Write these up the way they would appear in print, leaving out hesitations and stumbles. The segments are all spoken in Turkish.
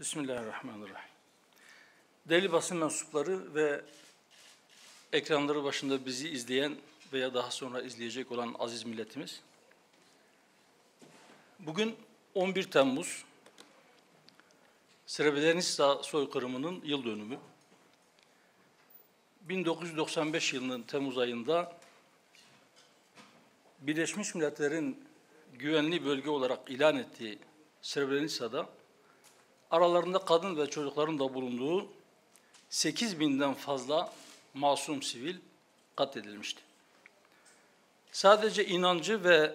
Bismillahirrahmanirrahim. Değerli basın mensupları ve ekranları başında bizi izleyen veya daha sonra izleyecek olan aziz milletimiz. Bugün 11 Temmuz Srebrenica soykırımının yıl dönümü. 1995 yılının Temmuz ayında Birleşmiş Milletler'in güvenli bölge olarak ilan ettiği Srebrenica'da aralarında kadın ve çocukların da bulunduğu 8.000'den fazla masum sivil katledilmişti. Sadece inancı ve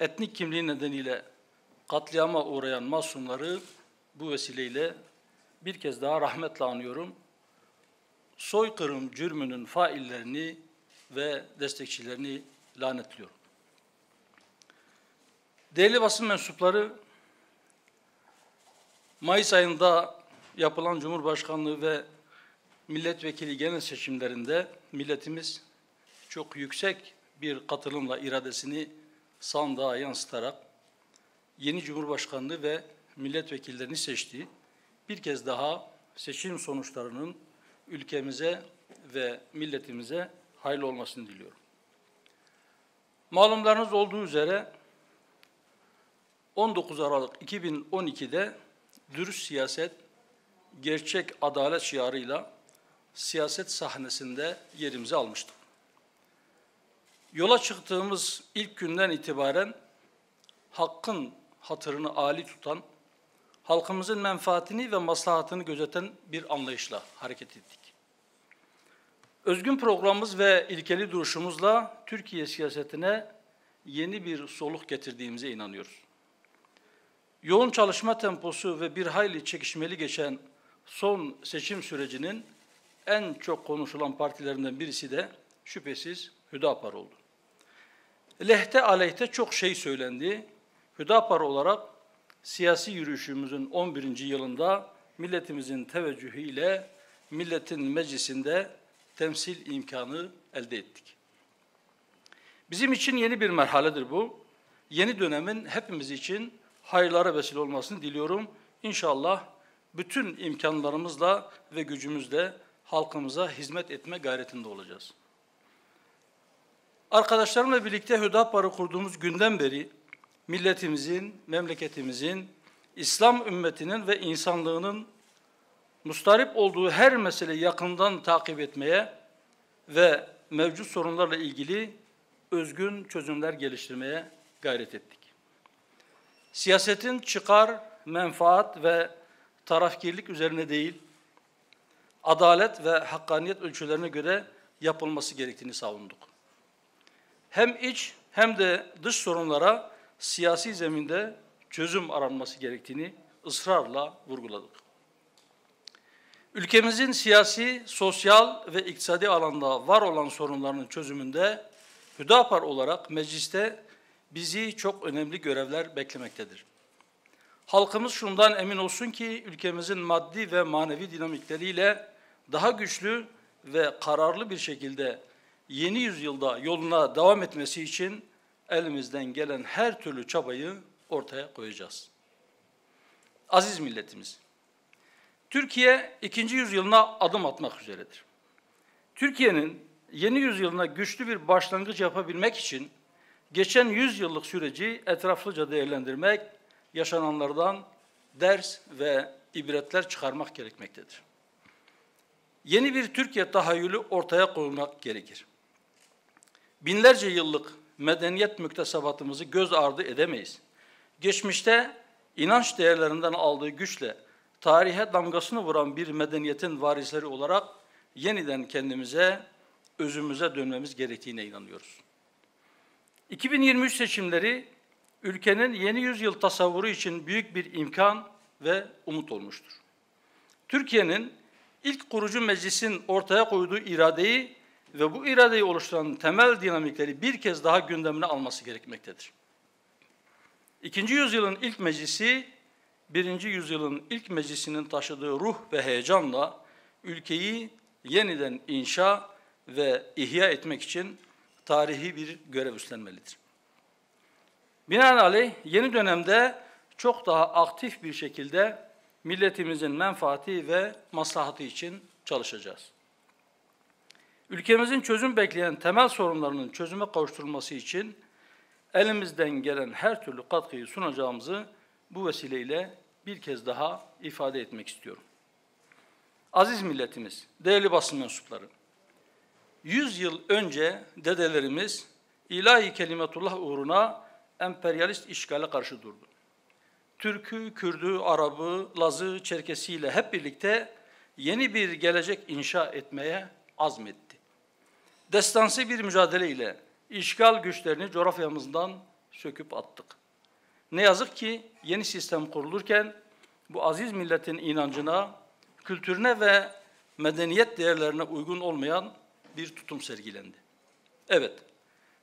etnik kimliği nedeniyle katliama uğrayan masumları bu vesileyle bir kez daha rahmetle anıyorum. Soykırım cürmünün faillerini ve destekçilerini lanetliyorum. Değerli basın mensupları, Mayıs ayında yapılan Cumhurbaşkanlığı ve milletvekili genel seçimlerinde milletimiz çok yüksek bir katılımla iradesini sandığa yansıtarak yeni Cumhurbaşkanlığı ve milletvekillerini seçti. Bir kez daha seçim sonuçlarının ülkemize ve milletimize hayırlı olmasını diliyorum. Malumlarınız olduğu üzere 19 Aralık 2012'de dürüst siyaset, gerçek adalet şiarıyla siyaset sahnesinde yerimizi almıştık. Yola çıktığımız ilk günden itibaren hakkın hatırını âli tutan, halkımızın menfaatini ve maslahatını gözeten bir anlayışla hareket ettik. Özgün programımız ve ilkeli duruşumuzla Türkiye siyasetine yeni bir soluk getirdiğimize inanıyoruz. Yoğun çalışma temposu ve bir hayli çekişmeli geçen son seçim sürecinin en çok konuşulan partilerinden birisi de şüphesiz HÜDA PAR oldu. Lehte aleyhte çok şey söylendi. HÜDA PAR olarak siyasi yürüyüşümüzün 11. yılında milletimizin teveccühüyle milletin meclisinde temsil imkanı elde ettik. Bizim için yeni bir merhaledir bu. Yeni dönemin hepimiz için hayırlara vesile olmasını diliyorum. İnşallah bütün imkanlarımızla ve gücümüzle halkımıza hizmet etme gayretinde olacağız. Arkadaşlarımla birlikte HÜDA PAR'ı kurduğumuz günden beri milletimizin, memleketimizin, İslam ümmetinin ve insanlığının mustarip olduğu her meseleyi yakından takip etmeye ve mevcut sorunlarla ilgili özgün çözümler geliştirmeye gayret ettik. Siyasetin çıkar, menfaat ve tarafkirlik üzerine değil, adalet ve hakkaniyet ölçülerine göre yapılması gerektiğini savunduk. Hem iç hem de dış sorunlara siyasi zeminde çözüm aranması gerektiğini ısrarla vurguladık. Ülkemizin siyasi, sosyal ve iktisadi alanda var olan sorunlarının çözümünde HÜDA PAR olarak mecliste bizi çok önemli görevler beklemektedir. Halkımız şundan emin olsun ki ülkemizin maddi ve manevi dinamikleriyle daha güçlü ve kararlı bir şekilde yeni yüzyılda yoluna devam etmesi için elimizden gelen her türlü çabayı ortaya koyacağız. Aziz milletimiz, Türkiye 2. yüzyılına adım atmak üzeredir. Türkiye'nin yeni yüzyılına güçlü bir başlangıç yapabilmek için geçen 100 yıllık süreci etraflıca değerlendirmek, yaşananlardan ders ve ibretler çıkarmak gerekmektedir. Yeni bir Türkiye tahayyülü ortaya koymak gerekir. Binlerce yıllık medeniyet müktesebatımızı göz ardı edemeyiz. Geçmişte inanç değerlerinden aldığı güçle tarihe damgasını vuran bir medeniyetin varisleri olarak yeniden kendimize, özümüze dönmemiz gerektiğine inanıyoruz. 2023 seçimleri ülkenin yeni yüzyıl tasavvuru için büyük bir imkan ve umut olmuştur. Türkiye'nin ilk kurucu meclisin ortaya koyduğu iradeyi ve bu iradeyi oluşturan temel dinamikleri bir kez daha gündemine alması gerekmektedir. 2. yüzyılın ilk meclisi, 1. yüzyılın ilk meclisinin taşıdığı ruh ve heyecanla ülkeyi yeniden inşa ve ihya etmek için tarihi bir görev üstlenmelidir. Binaenaleyh yeni dönemde çok daha aktif bir şekilde milletimizin menfaati ve maslahatı için çalışacağız. Ülkemizin çözüm bekleyen temel sorunlarının çözüme kavuşturulması için elimizden gelen her türlü katkıyı sunacağımızı bu vesileyle bir kez daha ifade etmek istiyorum. Aziz milletimiz, değerli basın mensupları, 100 yıl önce dedelerimiz ilahi kelimetullah uğruna emperyalist işgale karşı durdu. Türk'ü, Kürd'ü, Arap'ı, Laz'ı, Çerkesi'yle hep birlikte yeni bir gelecek inşa etmeye azmetti. Destansı bir mücadeleyle işgal güçlerini coğrafyamızdan söküp attık. Ne yazık ki yeni sistem kurulurken bu aziz milletin inancına, kültürüne ve medeniyet değerlerine uygun olmayan bir tutum sergilendi. Evet,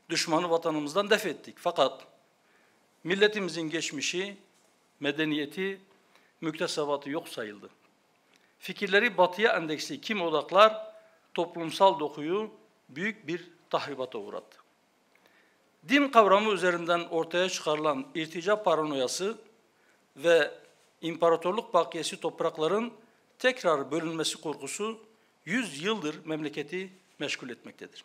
düşmanı vatanımızdan def ettik fakat milletimizin geçmişi, medeniyeti, müktesebatı yok sayıldı. Fikirleri batıya endeksli kim odaklar toplumsal dokuyu büyük bir tahribata uğrattı. Din kavramı üzerinden ortaya çıkarılan irtica paranoyası ve imparatorluk bakiyesi toprakların tekrar bölünmesi korkusu 100 yıldır memleketi meşgul etmektedir.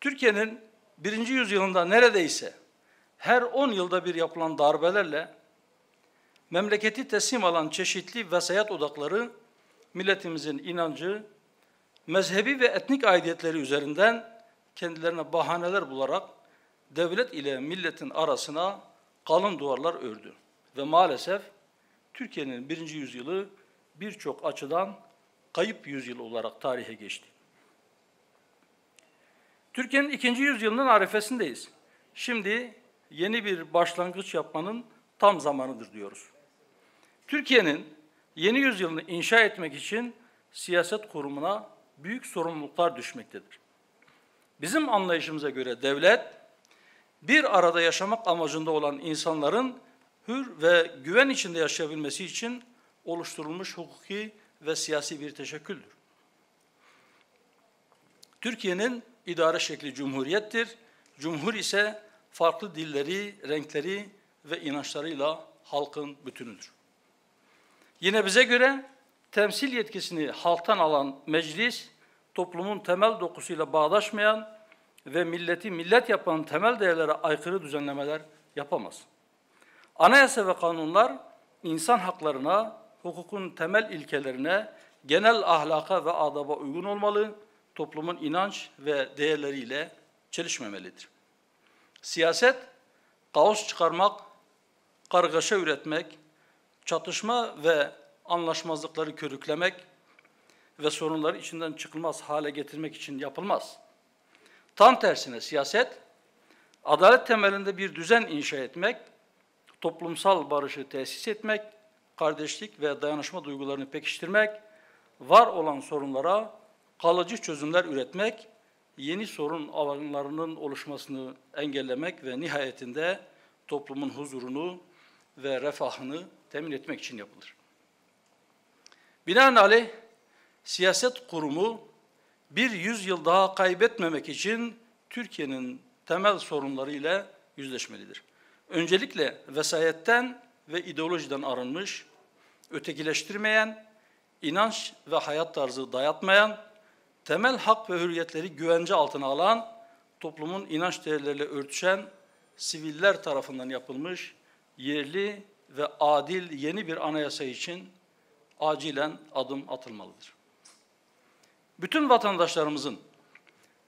Türkiye'nin 1. yüzyılında neredeyse her 10 yılda bir yapılan darbelerle memleketi teslim alan çeşitli vesayet odakları milletimizin inancı, mezhebi ve etnik aidiyetleri üzerinden kendilerine bahaneler bularak devlet ile milletin arasına kalın duvarlar ördü. Ve maalesef Türkiye'nin 1. yüzyılı birçok açıdan kayıp yüzyıl olarak tarihe geçti. Türkiye'nin 2. yüzyılının arifesindeyiz. Şimdi yeni bir başlangıç yapmanın tam zamanıdır diyoruz. Türkiye'nin yeni yüzyılını inşa etmek için siyaset kurumuna büyük sorumluluklar düşmektedir. Bizim anlayışımıza göre devlet, bir arada yaşamak amacında olan insanların hür ve güven içinde yaşayabilmesi için oluşturulmuş hukuki ve siyasi bir teşekküldür. Türkiye'nin idare şekli cumhuriyettir. Cumhur ise farklı dilleri, renkleri ve inançlarıyla halkın bütünüdür. Yine bize göre temsil yetkisini halktan alan meclis, toplumun temel dokusuyla bağdaşmayan ve milleti millet yapan temel değerlere aykırı düzenlemeler yapamaz. Anayasa ve kanunlar insan haklarına, hukukun temel ilkelerine, genel ahlaka ve adaba uygun olmalı, toplumun inanç ve değerleriyle çelişmemelidir. Siyaset, kaos çıkarmak, kargaşa üretmek, çatışma ve anlaşmazlıkları körüklemek ve sorunları içinden çıkılmaz hale getirmek için yapılmaz. Tam tersine siyaset, adalet temelinde bir düzen inşa etmek, toplumsal barışı tesis etmek, kardeşlik ve dayanışma duygularını pekiştirmek, var olan sorunlara kalıcı çözümler üretmek, yeni sorun alanlarının oluşmasını engellemek ve nihayetinde toplumun huzurunu ve refahını temin etmek için yapılır. Binaenaleyh, siyaset kurumu bir yüzyıl daha kaybetmemek için Türkiye'nin temel sorunlarıyla yüzleşmelidir. Öncelikle vesayetten ve ideolojiden arınmış, ötekileştirmeyen, inanç ve hayat tarzı dayatmayan, temel hak ve hürriyetleri güvence altına alan, toplumun inanç değerleriyle örtüşen, siviller tarafından yapılmış, yerli ve adil yeni bir anayasa için acilen adım atılmalıdır. Bütün vatandaşlarımızın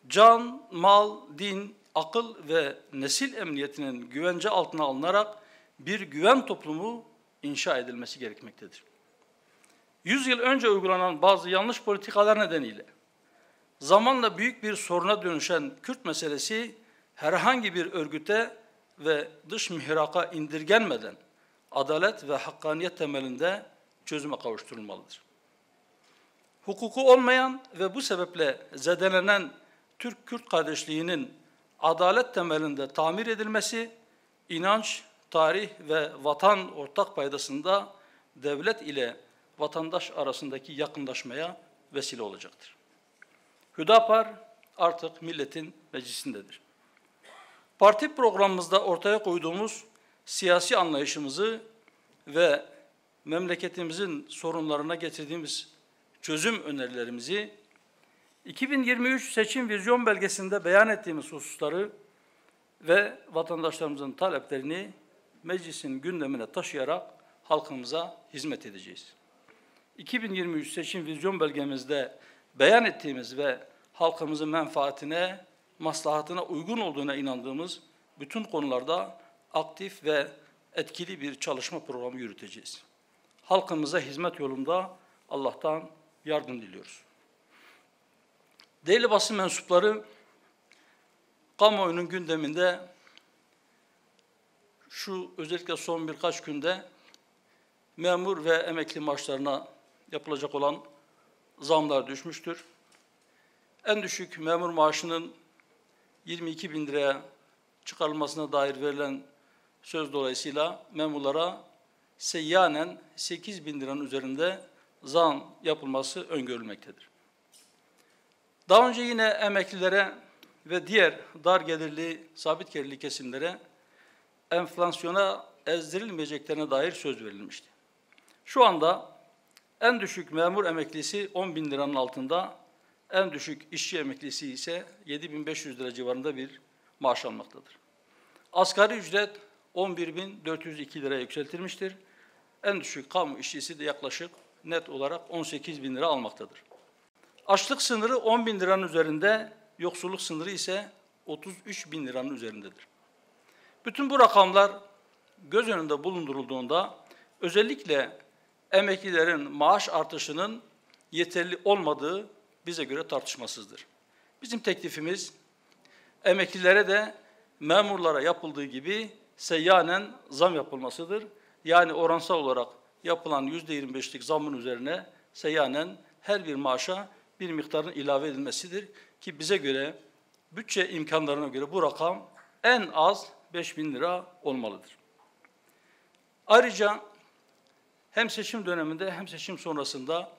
can, mal, din, akıl ve nesil emniyetinin güvence altına alınarak bir güven toplumu inşa edilmesi gerekmektedir. 100 yıl önce uygulanan bazı yanlış politikalar nedeniyle zamanla büyük bir soruna dönüşen Kürt meselesi herhangi bir örgüte ve dış mihraka indirgenmeden adalet ve hakkaniyet temelinde çözüme kavuşturulmalıdır. Hukuku olmayan ve bu sebeple zedelenen Türk-Kürt kardeşliğinin adalet temelinde tamir edilmesi, inanç, tarih ve vatan ortak paydasında devlet ile vatandaş arasındaki yakınlaşmaya vesile olacaktır. HÜDA PAR artık milletin meclisindedir. Parti programımızda ortaya koyduğumuz siyasi anlayışımızı ve memleketimizin sorunlarına getirdiğimiz çözüm önerilerimizi, 2023 seçim vizyon belgesinde beyan ettiğimiz hususları ve vatandaşlarımızın taleplerini meclisin gündemine taşıyarak halkımıza hizmet edeceğiz. 2023 seçim vizyon belgemizde beyan ettiğimiz ve halkımızın menfaatine, maslahatına uygun olduğuna inandığımız bütün konularda aktif ve etkili bir çalışma programı yürüteceğiz. Halkımıza hizmet yolunda Allah'tan yardım diliyoruz. Değerli basın mensupları, kamuoyunun gündeminde şu özellikle son birkaç günde memur ve emekli maaşlarına yapılacak olan zamlar düşmüştür. En düşük memur maaşının 22.000 liraya çıkarılmasına dair verilen söz dolayısıyla memurlara seyyanen 8.000 liranın üzerinde zam yapılması öngörülmektedir. Daha önce yine emeklilere ve diğer dar gelirli, sabit gelirli kesimlere enflasyona ezdirilmeyeceklerine dair söz verilmişti. Şu anda en düşük memur emeklisi 10.000 liranın altında, en düşük işçi emeklisi ise 7.500 lira civarında bir maaş almaktadır. Asgari ücret 11.402 liraya yükseltilmiştir. En düşük kamu işçisi de yaklaşık net olarak 18.000 lira almaktadır. Açlık sınırı 10.000 liranın üzerinde, yoksulluk sınırı ise 33.000 liranın üzerindedir. Bütün bu rakamlar göz önünde bulundurulduğunda özellikle emeklilerin maaş artışının yeterli olmadığı bize göre tartışmasızdır. Bizim teklifimiz emeklilere de memurlara yapıldığı gibi seyyanen zam yapılmasıdır. Yani oransal olarak yapılan %25'lik zamın üzerine seyyanen her bir maaşa bir miktarın ilave edilmesidir ki bize göre bütçe imkanlarına göre bu rakam en az 5.000 lira olmalıdır. Ayrıca hem seçim döneminde hem seçim sonrasında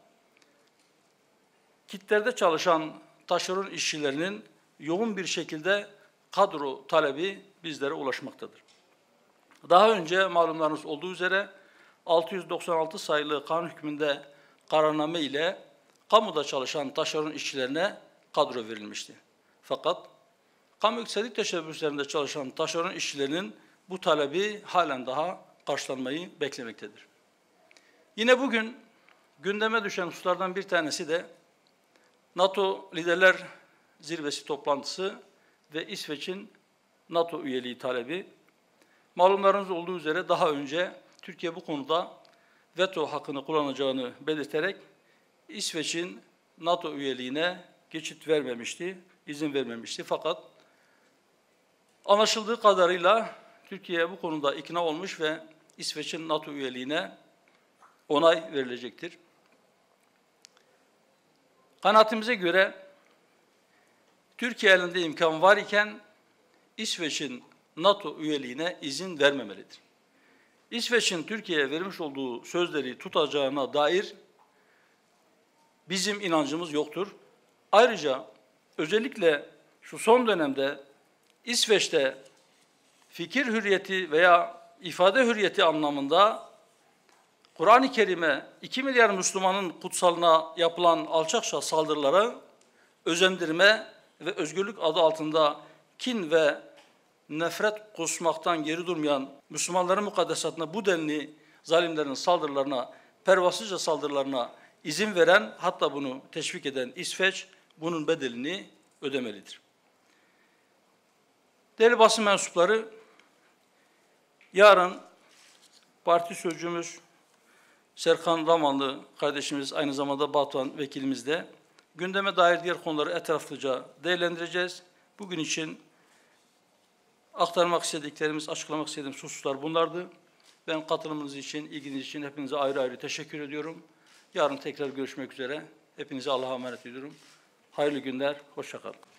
kitlerde çalışan taşeron işçilerinin yoğun bir şekilde kadro talebi bizlere ulaşmaktadır. Daha önce malumlarınız olduğu üzere 696 sayılı kanun hükmünde kararname ile kamuda çalışan taşeron işçilerine kadro verilmişti. Fakat kamu yükselik teşebbüslerinde çalışan taşeron işçilerinin bu talebi halen daha karşılanmayı beklemektedir. Yine bugün gündeme düşen hususlardan bir tanesi de NATO Liderler Zirvesi toplantısı ve İsveç'in NATO üyeliği talebi. Malumlarınız olduğu üzere daha önce Türkiye bu konuda veto hakkını kullanacağını belirterek İsveç'in NATO üyeliğine geçit vermemişti, izin vermemişti. Fakat anlaşıldığı kadarıyla Türkiye bu konuda ikna olmuş ve İsveç'in NATO üyeliğine onay verilecektir. Kanaatimize göre Türkiye elinde imkan var iken İsveç'in NATO üyeliğine izin vermemelidir. İsveç'in Türkiye'ye vermiş olduğu sözleri tutacağına dair bizim inancımız yoktur. Ayrıca özellikle şu son dönemde İsveç'te fikir hürriyeti veya ifade hürriyeti anlamında Kur'an-ı Kerim'e 2 milyar Müslümanın kutsalına yapılan alçakça saldırılara özendirme ve özgürlük adı altında kin ve nefret kusmaktan geri durmayan Müslümanların mukaddesatına bu denli zalimlerin saldırılarına, pervasızca saldırılarına izin veren, hatta bunu teşvik eden İsveç bunun bedelini ödemelidir. Değerli basın mensupları, yarın parti sözcümüz Serkan Ramanlı kardeşimiz, aynı zamanda Batuhan vekilimiz de gündeme dair diğer konuları etraflıca değerlendireceğiz. Bugün için aktarmak istediklerimiz, açıklamak istediğimiz hususlar bunlardı. Ben katılımınız için, ilginiz için hepinize ayrı ayrı teşekkür ediyorum. Yarın tekrar görüşmek üzere. Hepinize Allah'a emanet ediyorum. Hayırlı günler, hoşça kalın.